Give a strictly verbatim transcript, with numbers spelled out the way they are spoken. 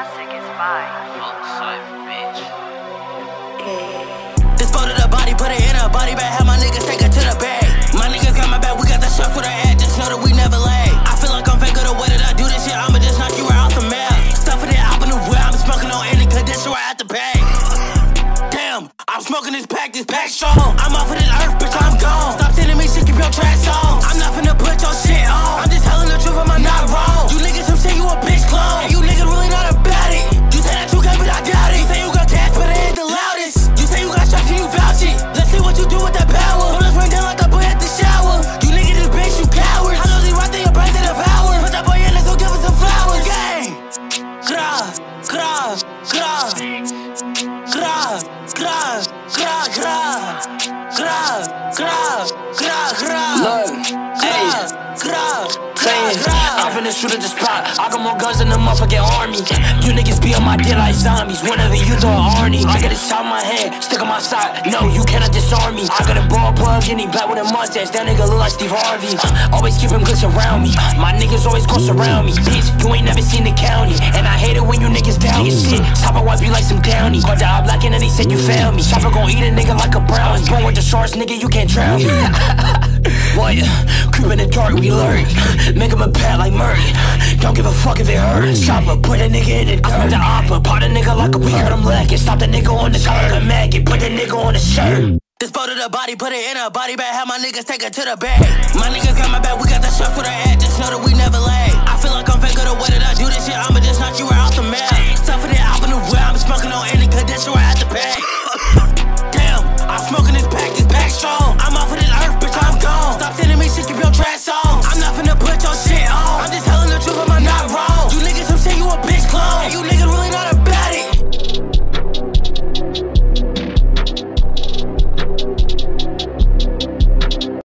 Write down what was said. Classic is by Outside Bitch. Disposed of the body, put it in a body bag. Have my niggas take it to the bag. My niggas got my back, we got the shirt for the ad. Just know that we never lag. I feel like I'm fake, or the way that I do this shit, I'ma just knock you out the map. Stuff it out in the web, I'm smoking on any condition right out the bag. Damn, I'm smoking this pack, this pack strong. I'm off of this earth, bitch, I'm gone. Stop sending me shit, keep your trash songs. I'm not finna put your shit on. I'm just telling the truth, am I not wrong? You niggas who say you a bitch clone. And you niggas really not about it. You say that you got, but I doubt it. You say you got cash, but it ain't the loudest. You say you got shots, and you vouch it. Let's see what you do with that power. Bullets rain down like a boy at the shower. You niggas this bitch, you cowards. I know these right there, your brains in the power. Put that boy in, let's go give him some flowers. Gang! Cry, cry, cry. Gra, gra, gra, gra, gra, gra, gra, gra. Look, hey, gra, gra. I'm finna shoot at the spot. I got more guns than the motherfucking army. You niggas be on my dick like zombies. Whenever you throw an Arnie, I got a shot in my head, stick on my side. No, you cannot disarm me. I got a ball plug and he black with a mustache. That nigga look like Steve Harvey. Uh, always keep him glitch around me. My niggas always go surround me. Bitch, you ain't never seen the county. And I hate it when you niggas down me. Shit, top I wipe you like some Downy. Called the eye black and then he said you failed me. Chopper gon' eat a nigga like a brown. I was born with the sharks, nigga, you can't drown me. What? Creep in the dark, we lurk. Make him a pat like Murray. Don't give a fuck if it hurts. Chopper, put a nigga in it. I smoke the opera, pot a nigga like a weird. I'm lacking. Stop the nigga on the collar of maggot. Put the nigga on the shirt. Dispose of the body, put it in a body bag. Have my niggas take it to the bag. My niggas got my back, we got the shirt for the ad. Just know that we never lag. I feel like I'm fake, or the way that I do this shit, I'ma just